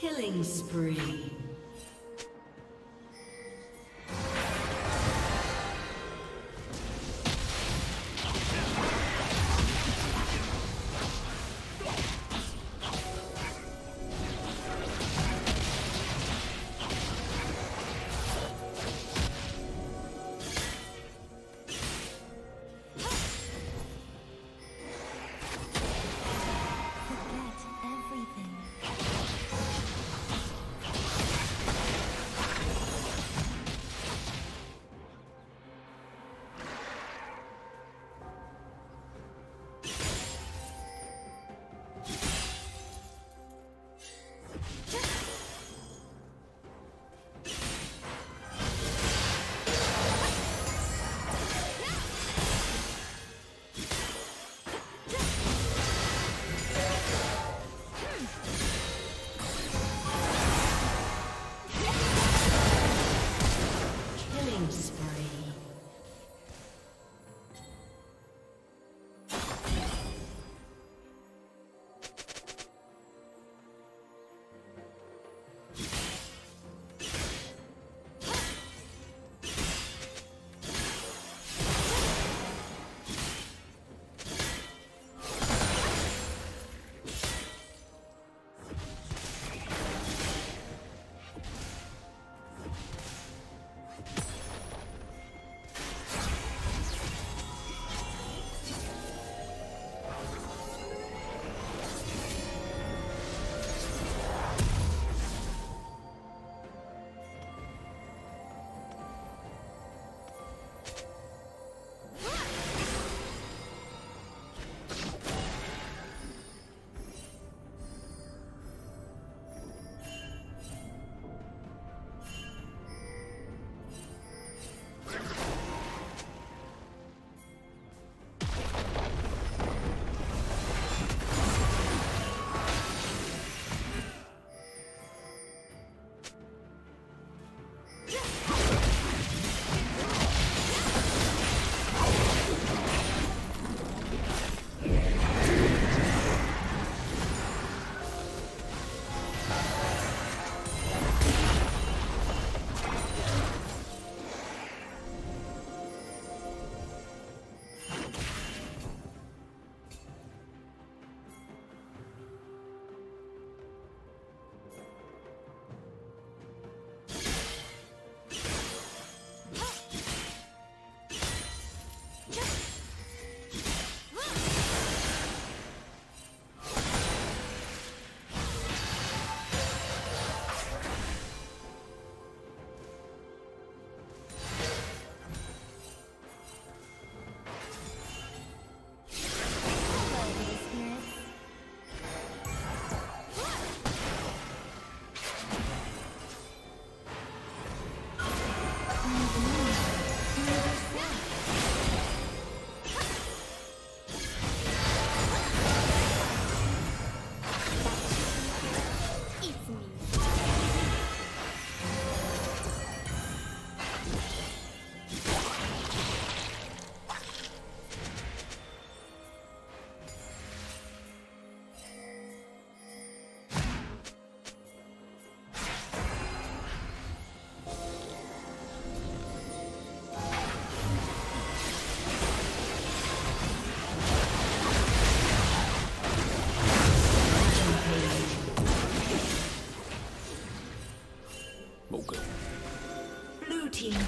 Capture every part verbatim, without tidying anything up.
Killing spree.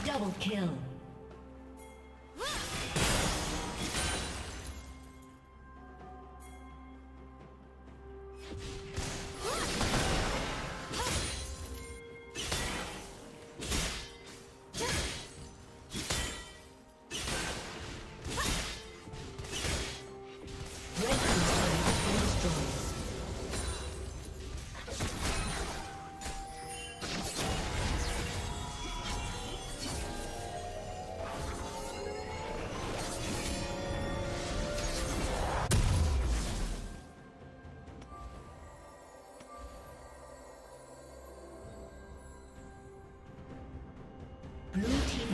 Double kill.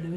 Blue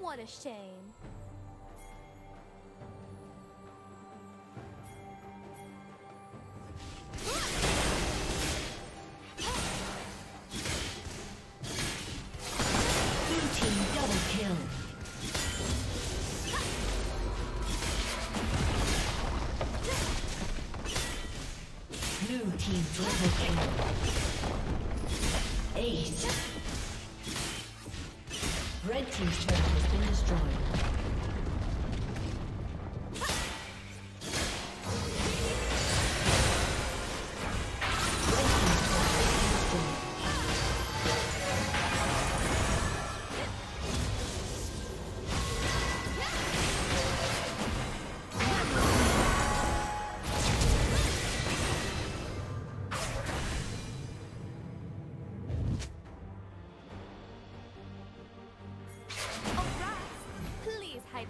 What a shame.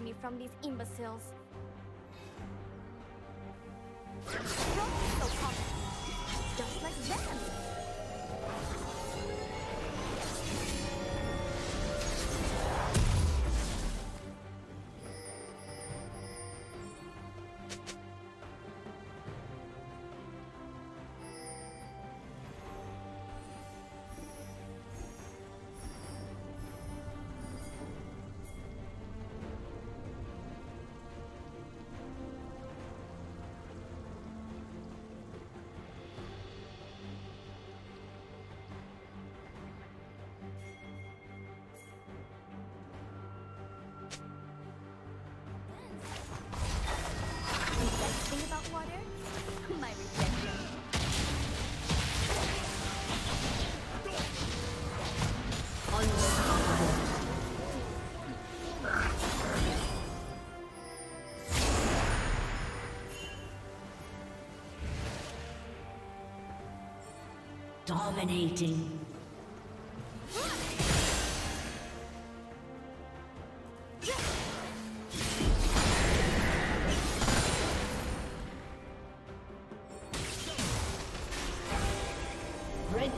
Me from these imbeciles. Just like them. Dominating. Red